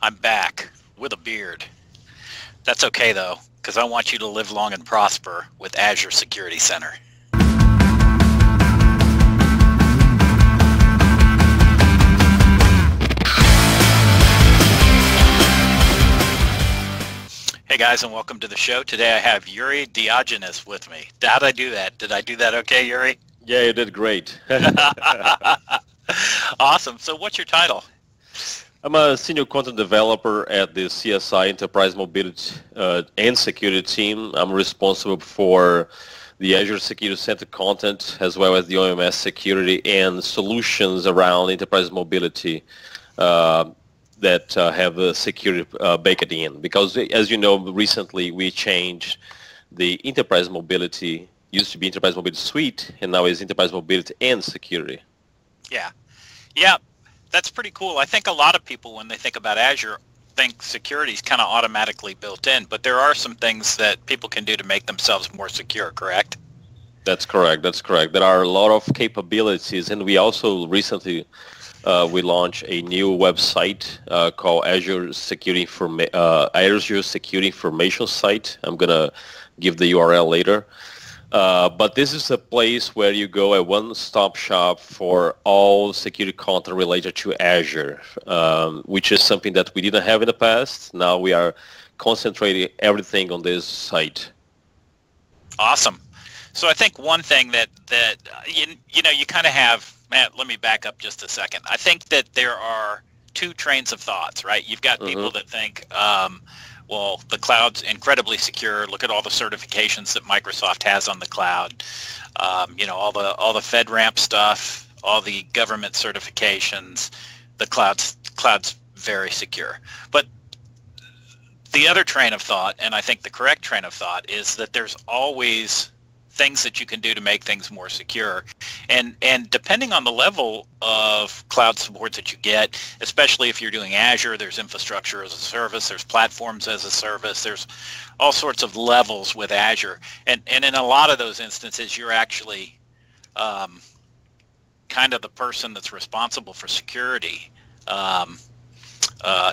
I'm back with a beard. That's okay though, because I want you to live long and prosper with Azure Security Center. Hey guys, and welcome to the show. Today I have Yuri Diogenes with me. How'd I do that? Did I do that okay, Yuri? Yeah, you did great. Awesome. So what's your title? I'm a senior content developer at the CSI Enterprise Mobility and Security team. I'm responsible for the Azure Security Center content as well as the OMS security and solutions around enterprise mobility that have the security baked in. Because as you know, recently we changed the enterprise mobility, used to be Enterprise Mobility Suite, and now is Enterprise Mobility and Security. Yeah. Yeah. That's pretty cool. I think a lot of people, when they think about Azure, think security is kind of automatically built in, but there are some things that people can do to make themselves more secure, correct? That's correct. That's correct. There are a lot of capabilities, and we also recently we launched a new website called Azure Security Information Site. I'm going to give the URL later. But this is a place where you go, a one-stop shop for all security content related to Azure, which is something that we didn't have in the past. Now we are concentrating everything on this site. Awesome. So I think one thing that you know, you kind of have, Matt, let me back up just a second. I think that there are two trains of thoughts, right? You've got people that think, well, the cloud's incredibly secure. Look at all the certifications that Microsoft has on the cloud. You know, all the FedRAMP stuff, all the government certifications. The cloud's very secure. But the other train of thought, and I think the correct train of thought, is that there's always things that you can do to make things more secure. And depending on the level of cloud support that you get, especially if you're doing Azure, there's infrastructure as a service, there's platforms as a service, there's all sorts of levels with Azure. And in a lot of those instances, you're actually kind of the person that's responsible for security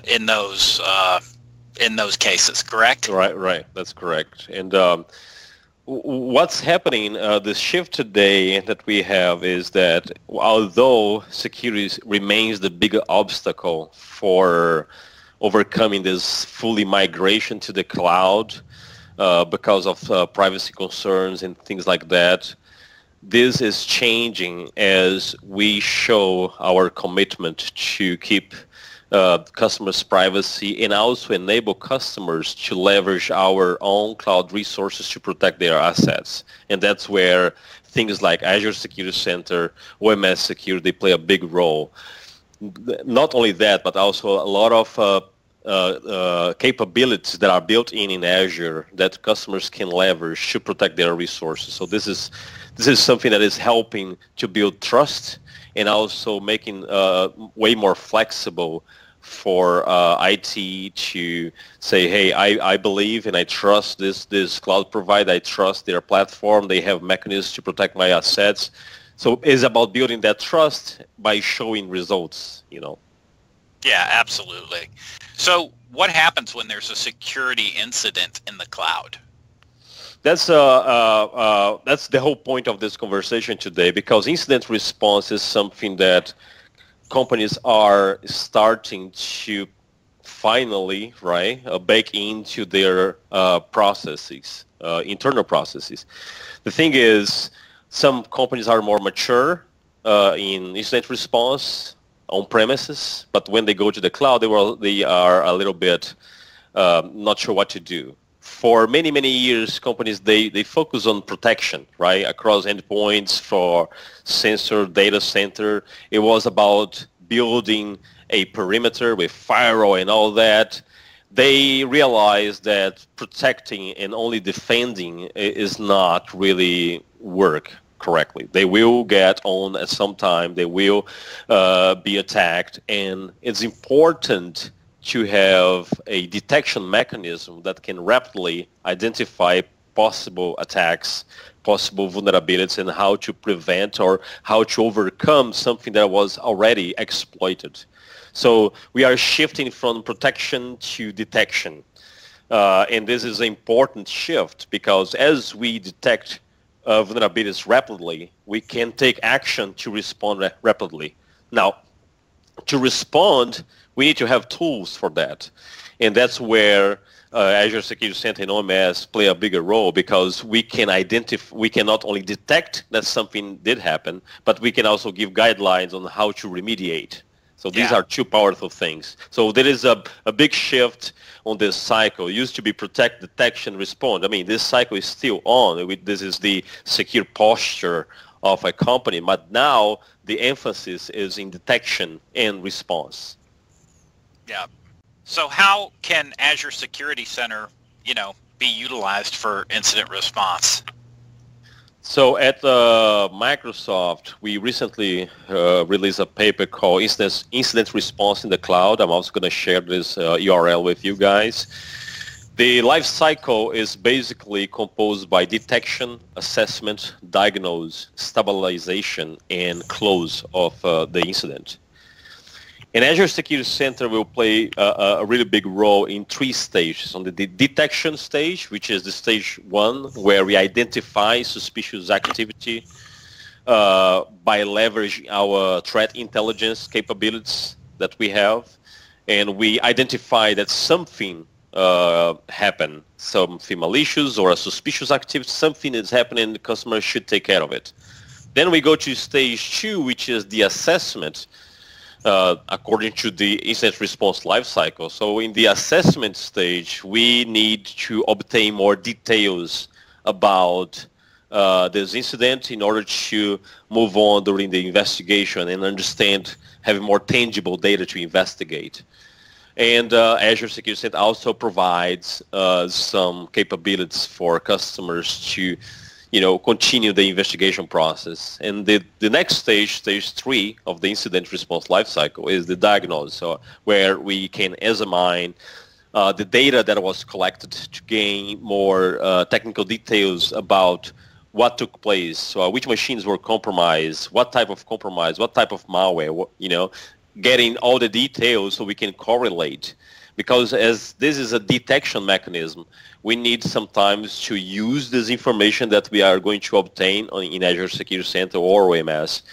in those cases, correct? Right. That's correct. And what's happening, the shift today that we have is that although security remains the big obstacle for overcoming this fully migration to the cloud because of privacy concerns and things like that, this is changing as we show our commitment to keep customers' privacy and also enable customers to leverage our own cloud resources to protect their assets. And that's where things like Azure Security Center, OMS Security, play a big role. Not only that, but also a lot of capabilities that are built in Azure that customers can leverage to protect their resources. So this is something that is helping to build trust and also making way more flexible for IT to say, hey, I believe and I trust this cloud provider, I trust their platform, they have mechanisms to protect my assets. So it's about building that trust by showing results, you know. Yeah, absolutely. So what happens when there's a security incident in the cloud? That's the whole point of this conversation today, because incident response is something that companies are starting to finally, right, bake into their processes, internal processes. The thing is, some companies are more mature in incident response on premises, but when they go to the cloud, they are a little bit not sure what to do. For many years, companies, they focus on protection, right, across endpoints for sensor data center. It was about building a perimeter with firewall and all that. They realized that protecting and only defending is not really work correctly. They will get on at some time. They will be attacked, and it's important to have a detection mechanism that can rapidly identify possible attacks, possible vulnerabilities, and how to prevent or how to overcome something that was already exploited. So we are shifting from protection to detection. And this is an important shift because as we detect vulnerabilities rapidly, we can take action to respond rapidly. Now, to respond, we need to have tools for that. And that's where Azure Security Center and OMS play a bigger role, because we can identify, we can not only detect that something did happen, but we can also give guidelines on how to remediate. So these are two powerful things. So there is a big shift on this cycle. It used to be protect, detection, respond. I mean, this cycle is still on. This is the secure posture of a company, but now the emphasis is in detection and response. Yeah. So how can Azure Security Center, you know, be utilized for incident response? So at Microsoft, we recently released a paper called Incident Response in the Cloud. I'm also going to share this URL with you guys. The life cycle is basically composed by detection, assessment, diagnose, stabilization, and close of the incident. And Azure Security Center will play a really big role in three stages. On the detection stage, which is the stage one, where we identify suspicious activity by leveraging our threat intelligence capabilities that we have. And we identify that something happened, something malicious or a suspicious activity, something is happening, the customer should take care of it. Then we go to stage two, which is the assessment. According to the incident response lifecycle. So in the assessment stage, we need to obtain more details about this incident in order to move on during the investigation and understand, having more tangible data to investigate. And Azure Security Center also provides some capabilities for customers to, you know, continue the investigation process. And the next stage, stage three of the incident response lifecycle, is the diagnose, so where we can examine the data that was collected to gain more technical details about what took place, so which machines were compromised, what type of compromise, what type of malware, you know, getting all the details so we can correlate. Because as this is a detection mechanism, we need sometimes to use this information that we are going to obtain in Azure Security Center or OMS,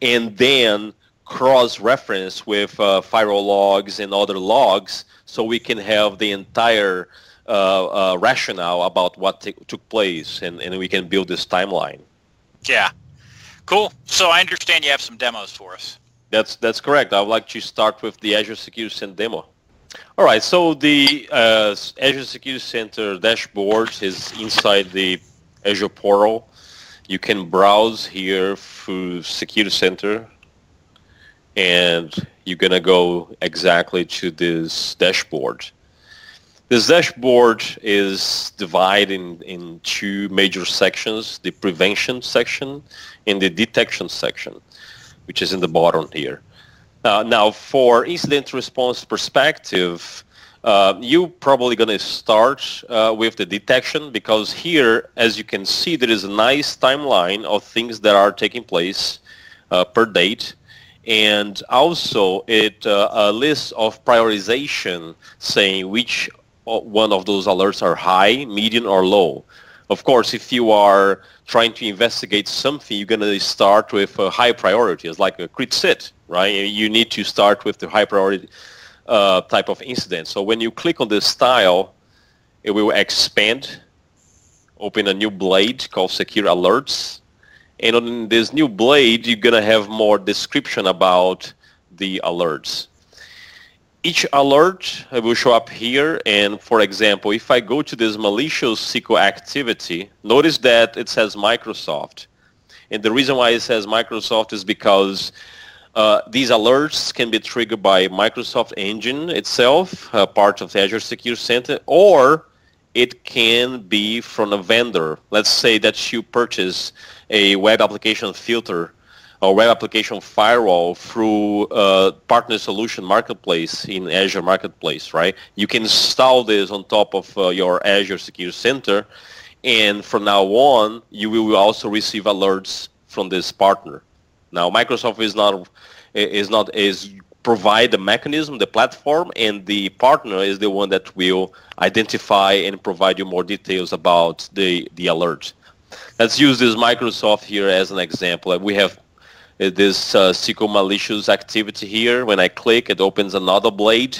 and then cross-reference with firewall logs and other logs so we can have the entire rationale about what took place, and we can build this timeline. Yeah. Cool. So I understand you have some demos for us. That's correct. I would like to start with the Azure Security Center demo. All right, so the Azure Security Center dashboard is inside the Azure portal. You can browse here through Security Center, and you're going to go exactly to this dashboard. This dashboard is divided in two major sections, the prevention section and the detection section, which is in the bottom here. Now, for incident response perspective, you're probably going to start with the detection, because here, as you can see, there is a nice timeline of things that are taking place per date, and also it a list of prioritization saying which one of those alerts are high, medium, or low. Of course, if you are trying to investigate something, you're going to start with a high priority. It's like a crit sit, right? You need to start with the high priority type of incident. So when you click on this tile, it will expand, open a new blade called Secure Alerts. And on this new blade, you're going to have more description about the alerts. Each alert will show up here, and for example, if I go to this malicious SQL activity, notice that it says Microsoft. And the reason why it says Microsoft is because these alerts can be triggered by Microsoft Engine itself, part of the Azure Security Center, or it can be from a vendor. Let's say that you purchase a web application filter or web application firewall through partner solution marketplace in Azure Marketplace, right? You can install this on top of your Azure Security Center, and from now on, you will also receive alerts from this partner. Now, Microsoft is not provide the mechanism, the platform, and the partner is the one that will identify and provide you more details about the alert. Let's use this Microsoft here as an example. We have this SQL malicious activity here. When I click, it opens another blade.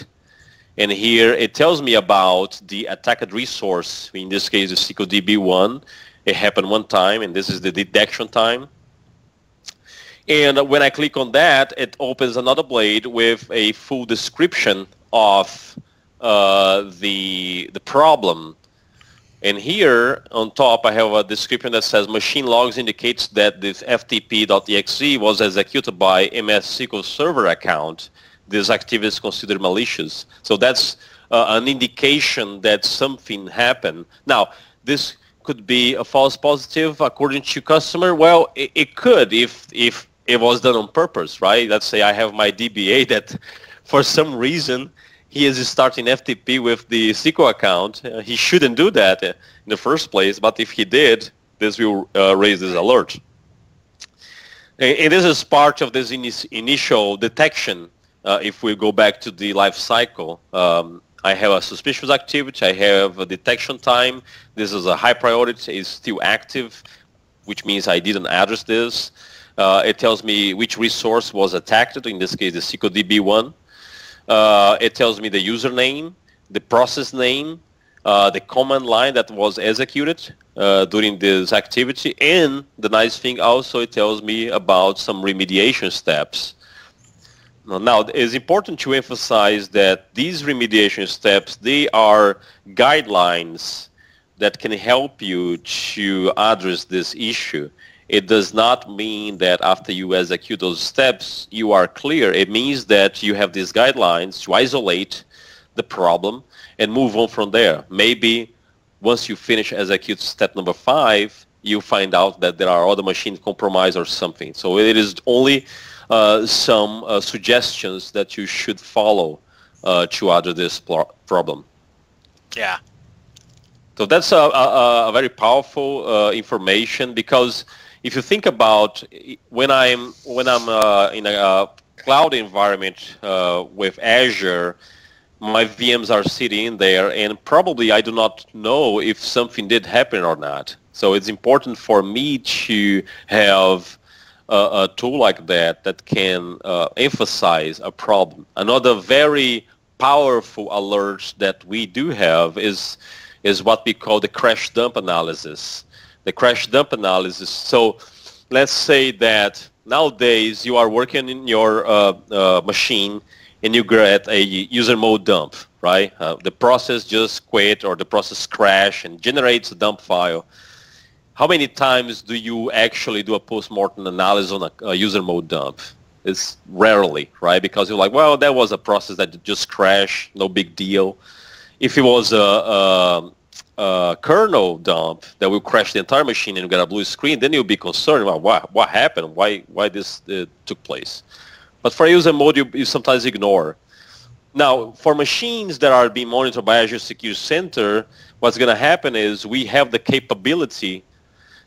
And here it tells me about the attacked resource. In this case, it's SQL DB1. It happened one time, and this is the detection time. And when I click on that, it opens another blade with a full description of the problem. And here on top, I have a description that says machine logs indicates that this ftp.exe was executed by MS SQL Server account. This activity is considered malicious. So that's an indication that something happened. Now, this could be a false positive according to customer. Well, it could if it was done on purpose, right? Let's say I have my DBA that for some reason he is starting FTP with the SQL account. He shouldn't do that in the first place, but if he did, this will raise this alert. And this is part of this initial detection. If we go back to the life cycle, I have a suspicious activity, I have a detection time, this is a high priority, it's still active, which means I didn't address this. It tells me which resource was attacked, in this case the SQL DB1. It tells me the username, the process name, the command line that was executed during this activity, and the nice thing also, it tells me about some remediation steps. Now, it's important to emphasize that these remediation steps, they are guidelines that can help you to address this issue. It does not mean that after you execute those steps, you are clear. It means that you have these guidelines to isolate the problem and move on from there. Maybe once you finish execute step number 5, you find out that there are other machines compromised or something. So it is only some suggestions that you should follow to address this problem. Yeah. So that's a very powerful information, because if you think about when I'm in a cloud environment with Azure, my VMs are sitting in there, and probably I do not know if something did happen or not. So it's important for me to have a tool like that that can emphasize a problem. Another very powerful alert that we do have is what we call the crash dump analysis. The crash dump analysis. So let's say that nowadays you are working in your machine and you get a user mode dump, right? The process just quit, or the process crash and generates a dump file. How many times do you actually do a post-mortem analysis on a user mode dump? It's rarely, right? Because you're like, well, that was a process that just crashed, no big deal. If it was a kernel dump that will crash the entire machine and you get a blue screen, then you'll be concerned about what happened, why this took place. But for user mode, you sometimes ignore. Now, for machines that are being monitored by Azure Security Center, what's going to happen is we have the capability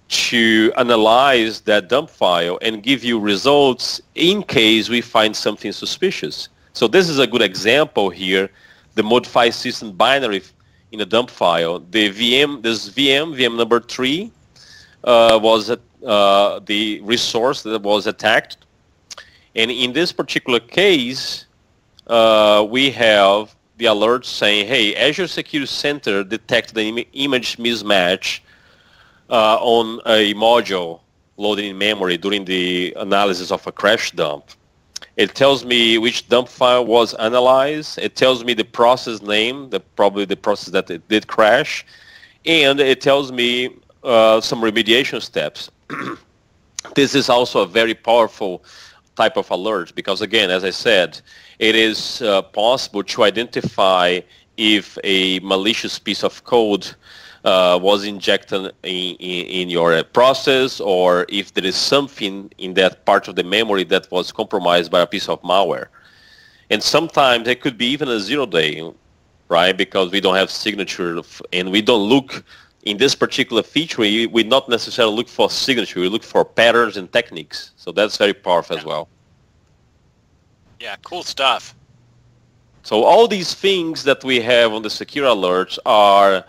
to analyze that dump file and give you results in case we find something suspicious. So this is a good example here, the modify system binary in a dump file. The VM, this VM number 3, was the resource that was attacked. And in this particular case, we have the alert saying, hey, Azure Security Center detected an image mismatch on a module loaded in memory during the analysis of a crash dump. It tells me which dump file was analyzed. It tells me the process name, probably the process that it did crash, and it tells me some remediation steps. This is also a very powerful type of alert because, again, as I said, it is possible to identify if a malicious piece of code was injected in your process, or if there is something in that part of the memory that was compromised by a piece of malware. And sometimes it could be even a zero day, right? Because we don't have signature and we don't look in this particular feature, we not necessarily look for signature, we look for patterns and techniques. So that's very powerful as well. Yeah, cool stuff. So all these things that we have on the secure alerts are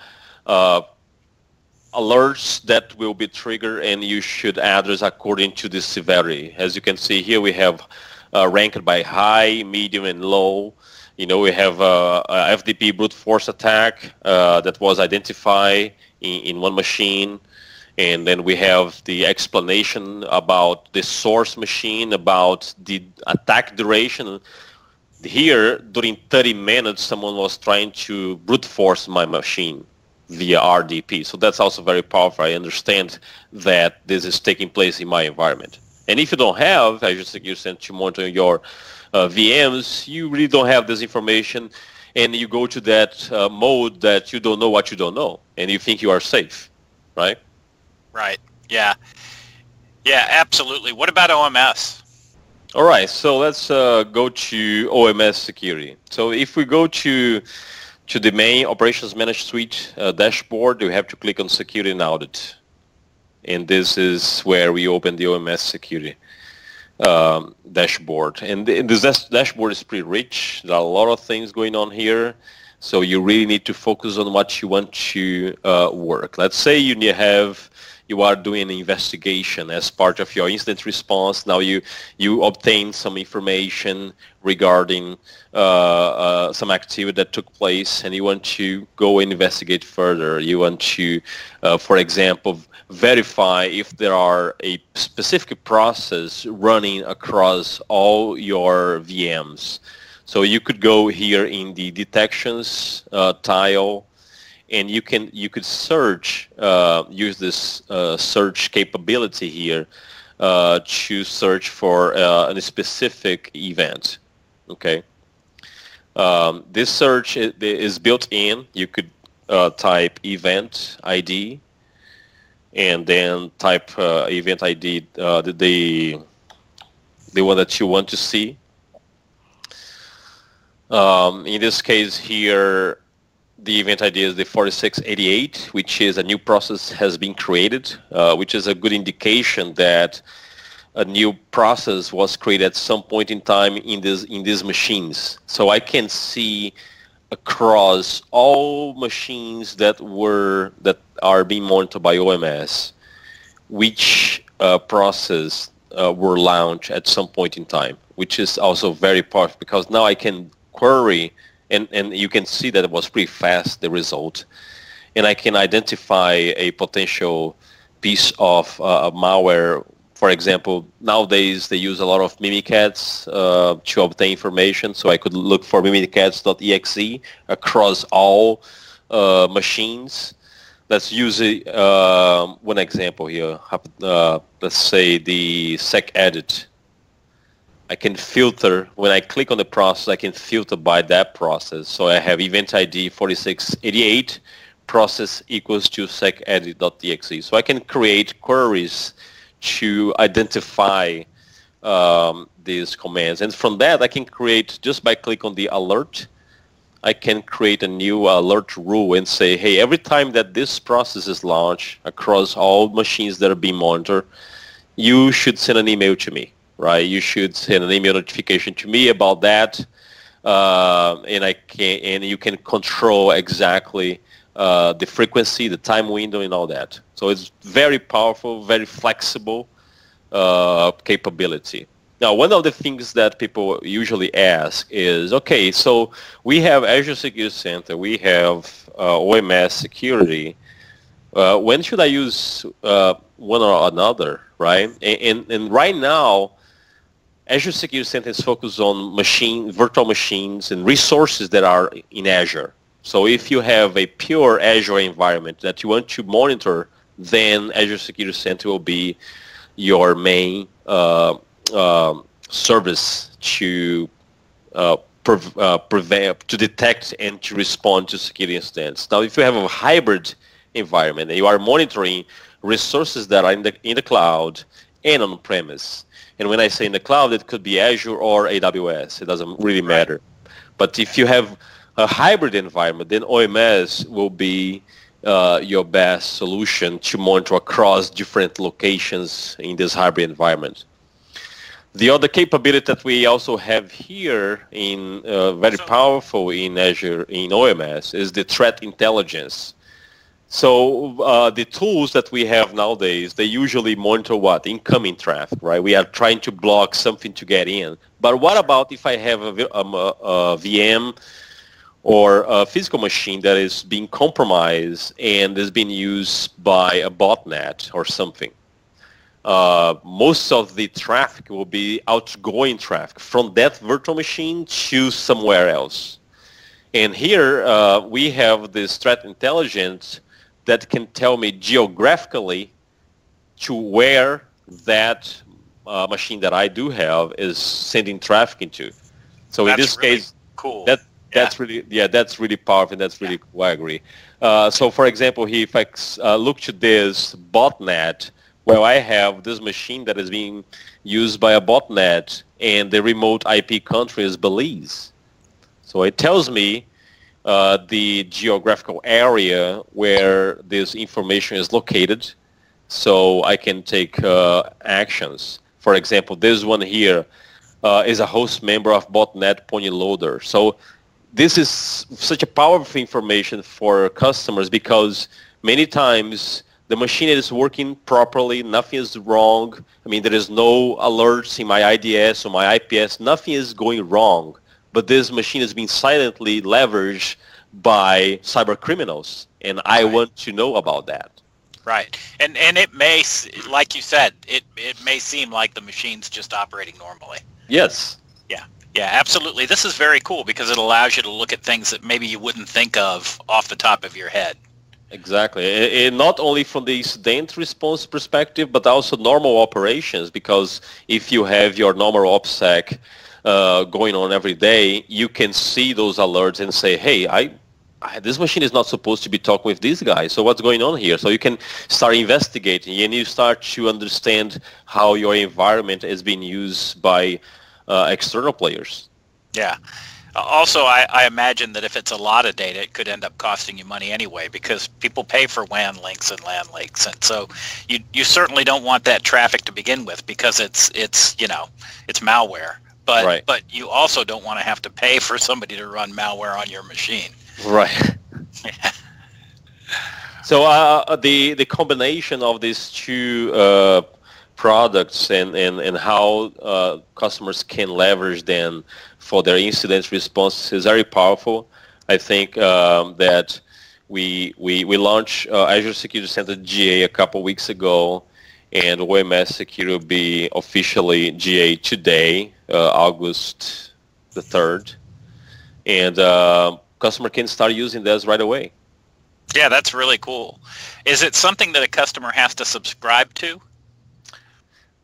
alerts that will be triggered and you should address according to the severity. As you can see here, we have ranked by high, medium, and low. You know, we have a FDP brute force attack that was identified in one machine. And then we have the explanation about the source machine, about the attack duration. Here, during 30 minutes, someone was trying to brute force my machine via RDP. So that's also very powerful. I understand that this is taking place in my environment. And if you don't have Azure Security Center to monitor your VMs, you really don't have this information, and you go to that mode that you don't know what you don't know, and you think you are safe, right? Right. Yeah. Yeah, absolutely. What about OMS? All right. So let's go to OMS security. So if we go to the main Operations Management Suite dashboard, you have to click on Security and Audit. And this is where we open the OMS security dashboard. And this dashboard is pretty rich. There are a lot of things going on here. So you really need to focus on what you want to work. Let's say you are doing an investigation as part of your incident response. Now you obtain some information regarding some activity that took place, and you want to go and investigate further. You want to, for example, verify if there are a specific process running across all your VMs. So you could go here in the detections tile, and you could search, use this search capability here to search for a specific event. Okay, this search is built in. You could type event ID, and then type event ID the one that you want to see. In this case here, the event ID is the 4688, which is a new process has been created, which is a good indication that a new process was created at some point in time in these machines. So I can see across all machines that are being monitored by OMS, which process were launched at some point in time, which is also very powerful because now I can query. And you can see that it was pretty fast, the result. And I can identify a potential piece of malware. For example, nowadays they use a lot of Mimikatz to obtain information. So I could look for Mimikatz.exe across all machines. Let's use one example here. Let's say the SecEdit. I can filter, when I click on the process, I can filter by that process. So I have event ID 4688, process equals to secedit.exe. So I can create queries to identify these commands. And from that, I can create, just by clicking on the alert, I can create a new alert rule and say, hey, every time that this process is launched across all machines that are being monitored, you should send an email to me. Right, you should send an email notification to me about that, and you can control exactly the frequency, the time window, and all that. So it's very powerful, very flexible capability. Now, one of the things that people usually ask is, okay, so we have Azure Security Center, we have OMS security. When should I use one or another? Right, and right now. Azure Security Center is focused on virtual machines and resources that are in Azure. So if you have a pure Azure environment that you want to monitor, then Azure Security Center will be your main service to to detect and to respond to security incidents. Now, if you have a hybrid environment and you are monitoring resources that are in the cloud and on-premise, and when I say in the cloud, it could be Azure or AWS. It doesn't really matter. But if you have a hybrid environment, then OMS will be your best solution to monitor across different locations in this hybrid environment. The other capability that we also have here in very powerful in Azure, in OMS, is the threat intelligence. So the tools that we have nowadays, they usually monitor what? Incoming traffic, right? We are trying to block something to get in. But what about if I have a VM or a physical machine that is being compromised and is being used by a botnet or something? Most of the traffic will be outgoing traffic from that virtual machine to somewhere else. And here we have this threat intelligence that can tell me geographically to where that machine that I do have is sending traffic into. So that's in this really case, cool. That's really powerful. That's really cool. I agree. So for example, here, if I look to this botnet, well, I have this machine that is being used by a botnet, and the remote IP country is Belize. So it tells me the geographical area where this information is located, so I can take actions. For example, this one here is a host member of Botnet Pony Loader. So this is such a powerful information for customers, because many times the machine is working properly, nothing is wrong. I mean, there is no alerts in my IDS or my IPS, nothing is going wrong. But this machine is being silently leveraged by cyber criminals, and I want to know about that. Right, and it may, like you said, it may seem like the machine's just operating normally. Yes. Yeah. Yeah, absolutely. This is very cool because it allows you to look at things that maybe you wouldn't think of off the top of your head. Exactly, and not only from the incident response perspective, but also normal operations, because if you have your normal OPSEC going on every day, you can see those alerts and say, hey, this machine is not supposed to be talking with these guys, so what's going on here? So you can start investigating, and you start to understand how your environment is being used by external players. Yeah. Also, I imagine that if it's a lot of data, it could end up costing you money anyway, because people pay for WAN links and LAN links, and so you certainly don't want that traffic to begin with, because it's malware. But right. But you also don't want to have to pay for somebody to run malware on your machine. Right. Yeah. So the combination of these two products and how customers can leverage them for their incident response is very powerful. I think that we launched Azure Security Center GA a couple weeks ago, and OMS Security will be officially GA today, August the 3rd, and customer can start using this right away. Yeah, that's really cool. Is it something that a customer has to subscribe to?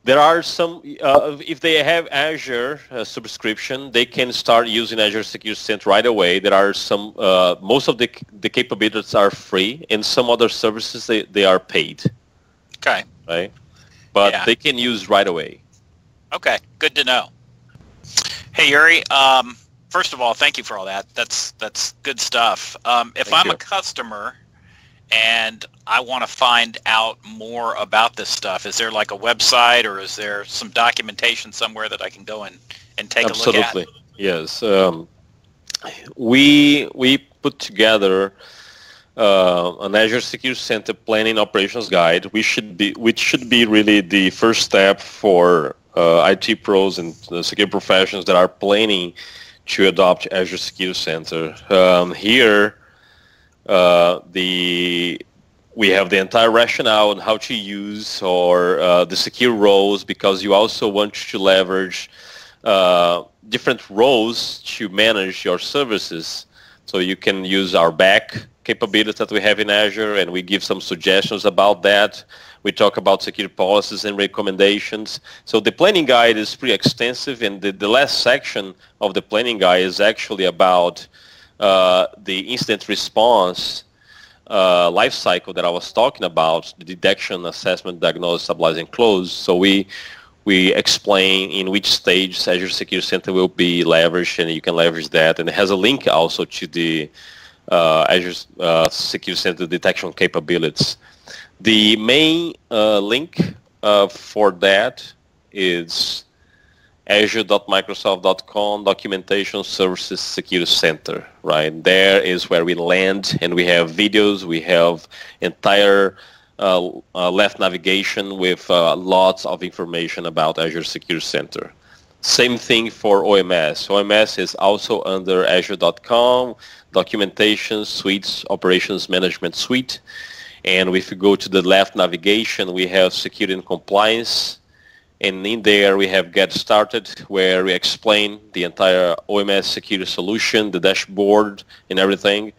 There are some, if they have Azure subscription, they can start using Azure Security Center right away. There are some, most of the capabilities are free, and some other services, they are paid. Okay. Right? But yeah, they can use right away. Okay, good to know. Hey, Yuri, first of all, thank you for all that. That's good stuff. If I'm a customer and I want to find out more about this stuff, is there like a website, or is there some documentation somewhere that I can go and take a look at? Absolutely, yes. We put together an Azure Security Center Planning Operations Guide, which should be really the first step for IT pros and security professionals that are planning to adopt Azure Security Center. Here, we have the entire rationale on how to use or the secure roles, because you also want to leverage different roles to manage your services. So you can use our back capabilities that we have in Azure, and we give some suggestions about that. We talk about security policies and recommendations. So the planning guide is pretty extensive, and the last section of the planning guide is actually about the incident response life cycle that I was talking about, the detection, assessment, diagnosis, stabilize, and close. So we explain in which stage Azure Security Center will be leveraged, and you can leverage that. And it has a link also to the Azure Security Center detection capabilities. The main link for that is azure.microsoft.com documentation services security center, right? There is where we land, and we have videos, we have entire left navigation with lots of information about Azure Security Center. Same thing for OMS. OMS is also under azure.com, documentation, suites, operations management suite. And if you go to the left navigation, we have security and compliance. And in there, we have Get Started, where we explain the entire OMS security solution, the dashboard, and everything.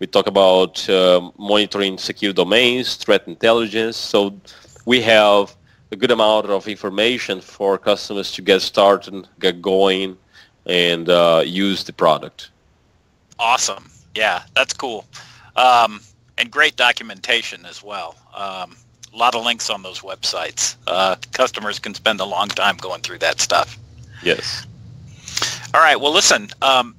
We talk about monitoring secure domains, threat intelligence. So we have a good amount of information for customers to get started, get going, and use the product. Awesome. Yeah, that's cool. And great documentation as well. A lot of links on those websites. Customers can spend a long time going through that stuff. Yes. All right. Well, listen,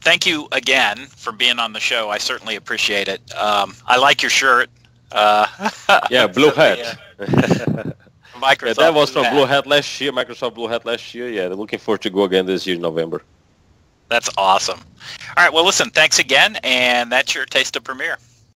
thank you again for being on the show. I certainly appreciate it. I like your shirt. Yeah, blue hat. Microsoft. Yeah, that was from Blue Hat last year, Microsoft Blue Hat last year. Yeah, they're looking forward to go again this year in November. That's awesome. All right. Well, listen, thanks again. And that's your Taste of Premier.